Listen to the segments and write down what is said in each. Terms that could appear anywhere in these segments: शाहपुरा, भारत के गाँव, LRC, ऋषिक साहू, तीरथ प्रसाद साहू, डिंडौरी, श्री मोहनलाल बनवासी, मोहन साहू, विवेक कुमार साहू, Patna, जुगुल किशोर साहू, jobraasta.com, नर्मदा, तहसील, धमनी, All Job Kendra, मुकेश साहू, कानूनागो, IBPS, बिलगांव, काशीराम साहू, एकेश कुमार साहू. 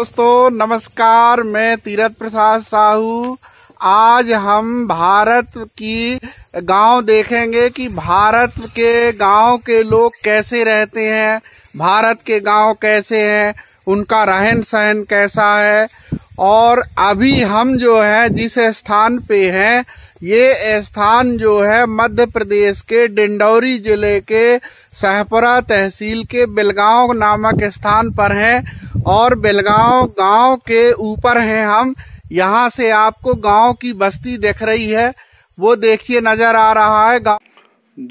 दोस्तों नमस्कार, मैं तीरथ प्रसाद साहू। आज हम भारत की गांव देखेंगे कि भारत के गांव के लोग कैसे रहते हैं, भारत के गांव कैसे हैं, उनका रहन सहन कैसा है। और अभी हम जो है जिस स्थान पे हैं, ये स्थान जो है मध्य प्रदेश के डिंडौरी जिले के शाहपुरा तहसील के बिलगांव नामक स्थान पर हैं और बिलगांव गांव के ऊपर हैं हम। यहाँ से आपको गांव की बस्ती दिख रही है, वो देखिए नजर आ रहा है गांव।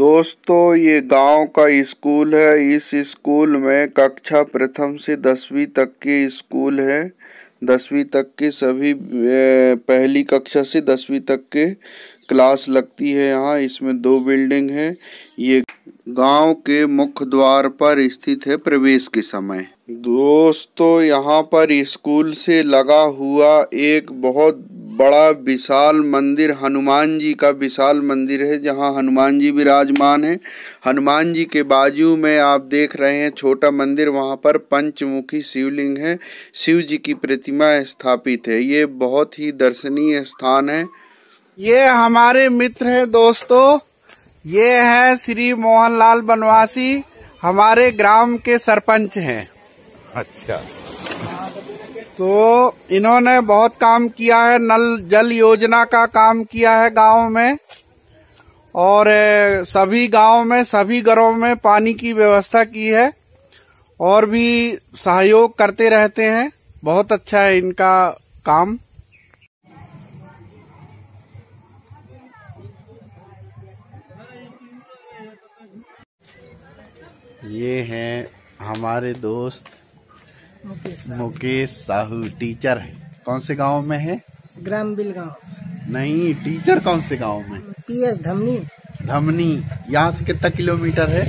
दोस्तों ये गांव का स्कूल है। इस स्कूल में कक्षा प्रथम से 10वीं तक के स्कूल है। 10वीं तक के सभी पहली कक्षा से 10वीं तक के क्लास लगती है यहाँ। इसमें 2 बिल्डिंग है। ये गांव के मुख्य द्वार पर स्थित है प्रवेश के समय। दोस्तों यहाँ पर स्कूल से लगा हुआ एक बहुत बड़ा विशाल मंदिर, हनुमान जी का विशाल मंदिर है जहाँ हनुमान जी विराजमान है। हनुमान जी के बाजू में आप देख रहे हैं छोटा मंदिर, वहाँ पर पंचमुखी शिवलिंग है, शिव जी की प्रतिमा स्थापित है। ये बहुत ही दर्शनीय स्थान है। ये हमारे मित्र हैं दोस्तों, ये हैं श्री मोहनलाल बनवासी, हमारे ग्राम के सरपंच हैं। अच्छा, तो इन्होंने बहुत काम किया है, नल जल योजना का काम किया है गांव में और सभी गांव में सभी घरों में पानी की व्यवस्था की है और भी सहयोग करते रहते हैं। बहुत अच्छा है इनका काम। ये हैं हमारे दोस्त मुकेश साहू, टीचर है। कौन से गांव में है? ग्राम बिलगांव। नहीं, टीचर कौन से गांव में? पीएस धमनी। धमनी यहाँ से कितना किलोमीटर है?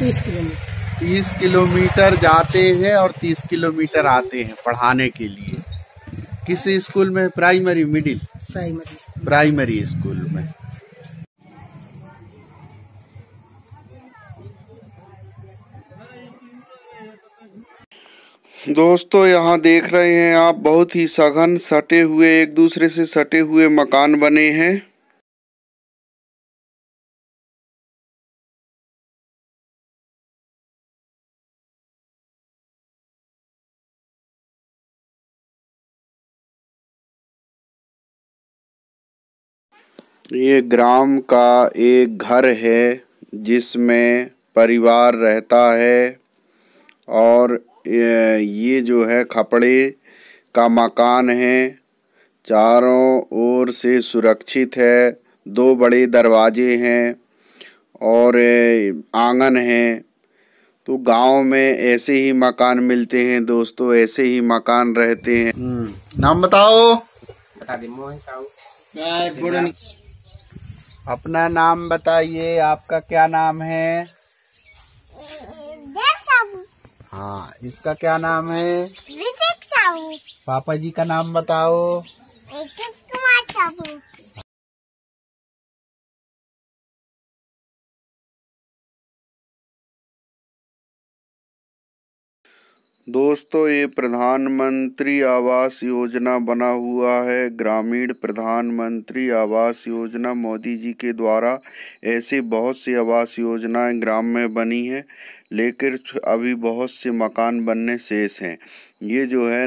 30 किलोमीटर। 30 किलोमीटर जाते हैं और 30 किलोमीटर आते हैं पढ़ाने के लिए। किस स्कूल में? Primary, middle? प्राइमरी स्कूल में। दोस्तों यहाँ देख रहे हैं आप, बहुत ही सघन सटे हुए, एक दूसरे से सटे हुए मकान बने हैं। ये ग्राम का एक घर है जिसमें परिवार रहता है और ये जो है खपड़े का मकान है, चारों ओर से सुरक्षित है। 2 बड़े दरवाजे हैं और आंगन है। तो गांव में ऐसे ही मकान मिलते हैं दोस्तों, ऐसे ही मकान रहते हैं। नाम बताओ। बता दे। मोहन साहू। अपना नाम बताइए, आपका क्या नाम है? हाँ, इसका क्या नाम है? ऋषिक साहू। पापा जी का नाम बताओ। एकेश कुमार साहू। दोस्तों ये प्रधानमंत्री आवास योजना बना हुआ है। ग्रामीण प्रधानमंत्री आवास योजना मोदी जी के द्वारा ऐसे बहुत सी आवास योजनाएं ग्राम में बनी है, लेकिन अभी बहुत से मकान बनने शेष हैं। ये जो है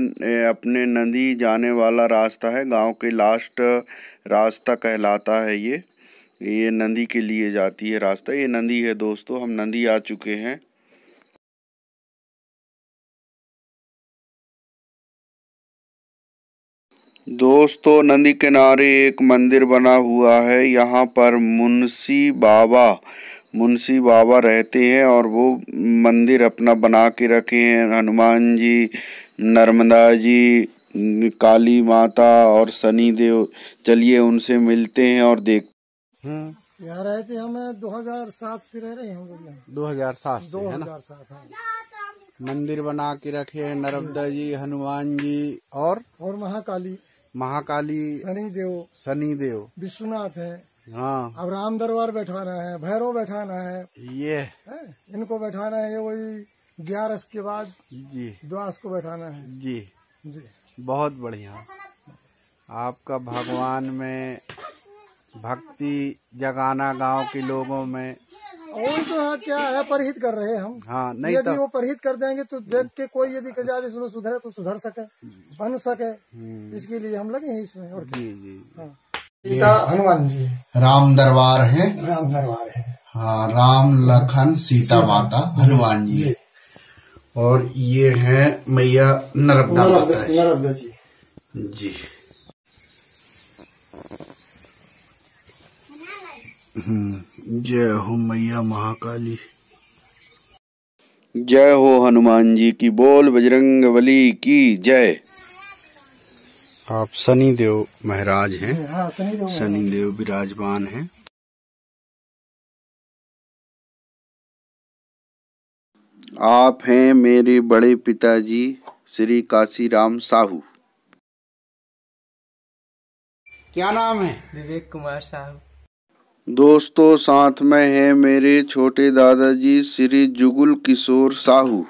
अपने नदी जाने वाला रास्ता है, गांव के लास्ट रास्ता कहलाता है। ये नदी के लिए जाती है रास्ता। ये नदी है दोस्तों, हम नदी आ चुके हैं। दोस्तों नदी किनारे एक मंदिर बना हुआ है, यहाँ पर मुंशी बाबा रहते हैं और वो मंदिर अपना बना के रखे हैं। हनुमान जी, नर्मदा जी, काली माता और शनि देव, चलिए उनसे मिलते हैं और देखते हैं। यहाँ रहते हमें 2007 से रह रहे हैं हम लोग। 2007 मंदिर बना के रखे हैं। नर्मदा जी, हनुमान जी और महाकाली, शनि देव, विश्वनाथ है। हाँ, अब राम दरबार बैठाना है, भैरव बैठाना है, ये इनको बैठाना है। ये वही 11 के बाद जी, 12 को बैठाना है जी। जी। बहुत बढ़िया, आपका भगवान में भक्ति जगाना गांव के लोगों में। और तो क्या है, परहित कर रहे हैं हम। हाँ, नहीं यदि वो परहित कर देंगे तो देख के कोई यदि कजाद इसमें सुधरे तो सुधर सके, बन सके, इसके लिए हम लगे हैं इसमें। और जी जी, हाँ। सीता हनुमान जी राम दरबार है, राम दरबार है। हाँ, राम लखन सीता माता हनुमान जी है। और ये है मैया नर्मदा, नर्मदा जी जी। जय हो मैया महाकाली, जय हो हनुमान जी की बोल, बजरंग बली की जय। आप शनिदेव महाराज हैं। हाँ, शनिदेव विराजमान हैं। आप हैं मेरे बड़े पिताजी श्री काशीराम साहू। क्या नाम है? विवेक कुमार साहू। दोस्तों, साथ में हैं मेरे छोटे दादाजी श्री जुगुल किशोर साहू।